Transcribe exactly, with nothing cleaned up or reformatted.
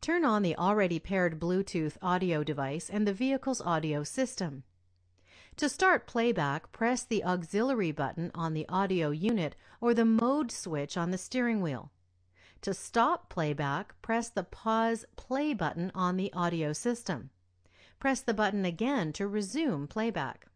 Turn on the already paired Bluetooth audio device and the vehicle's audio system. To start playback, press the auxiliary button on the audio unit or the mode switch on the steering wheel. To stop playback, press the pause play button on the audio system. Press the button again to resume playback.